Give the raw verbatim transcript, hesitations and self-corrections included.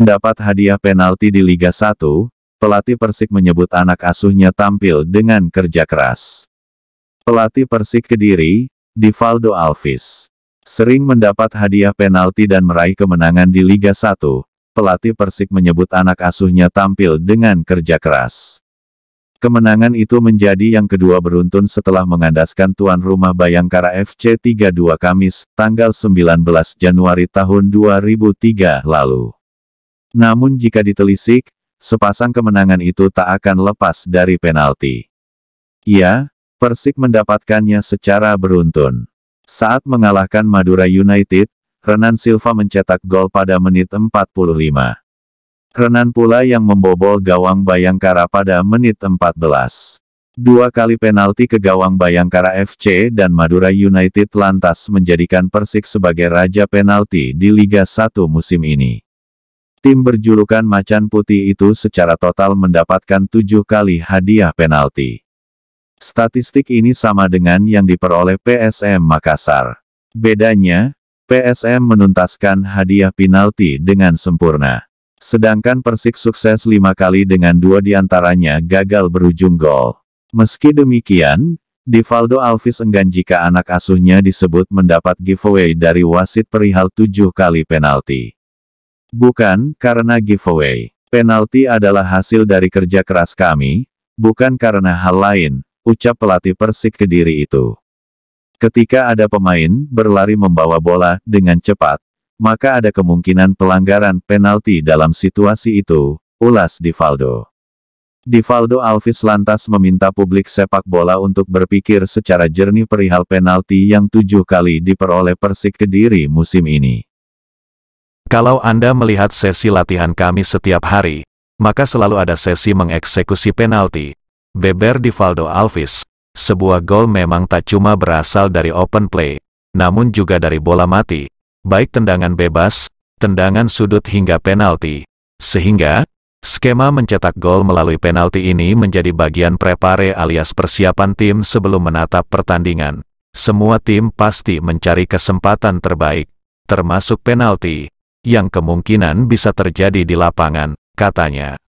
Mendapat hadiah penalti di Liga satu, pelatih Persik menyebut anak asuhnya tampil dengan kerja keras. Pelatih Persik Kediri, Divaldo Alves, sering mendapat hadiah penalti dan meraih kemenangan di Liga satu. Pelatih Persik menyebut anak asuhnya tampil dengan kerja keras. Kemenangan itu menjadi yang kedua beruntun setelah mengandaskan tuan rumah Bhayangkara F C tiga dua Kamis, tanggal sembilan belas Januari tahun dua ribu tiga lalu. Namun jika ditelisik, sepasang kemenangan itu tak akan lepas dari penalti. Ya, Persik mendapatkannya secara beruntun. Saat mengalahkan Madura United, Renan Silva mencetak gol pada menit empat puluh lima. Renan pula yang membobol gawang Bhayangkara pada menit empat belas. Dua kali penalti ke gawang Bhayangkara F C dan Madura United lantas menjadikan Persik sebagai raja penalti di Liga satu musim ini. Tim berjulukan Macan Putih itu secara total mendapatkan tujuh kali hadiah penalti. Statistik ini sama dengan yang diperoleh P S M Makassar. Bedanya, P S M menuntaskan hadiah penalti dengan sempurna. Sedangkan Persik sukses lima kali dengan dua diantaranya gagal berujung gol. Meski demikian, Divaldo Alves enggan jika anak asuhnya disebut mendapat giveaway dari wasit perihal tujuh kali penalti. Bukan karena giveaway. Penalti adalah hasil dari kerja keras kami, bukan karena hal lain, ucap pelatih Persik Kediri itu. Ketika ada pemain berlari membawa bola dengan cepat, maka ada kemungkinan pelanggaran penalti dalam situasi itu, ulas Divaldo. Divaldo Alves lantas meminta publik sepak bola untuk berpikir secara jernih perihal penalti yang tujuh kali diperoleh Persik Kediri musim ini. Kalau Anda melihat sesi latihan kami setiap hari, maka selalu ada sesi mengeksekusi penalti, beber Divaldo Alves. Sebuah gol memang tak cuma berasal dari open play, namun juga dari bola mati, baik tendangan bebas, tendangan sudut hingga penalti. Sehingga, skema mencetak gol melalui penalti ini menjadi bagian prepare alias persiapan tim sebelum menatap pertandingan. Semua tim pasti mencari kesempatan terbaik, termasuk penalti yang kemungkinan bisa terjadi di lapangan, katanya.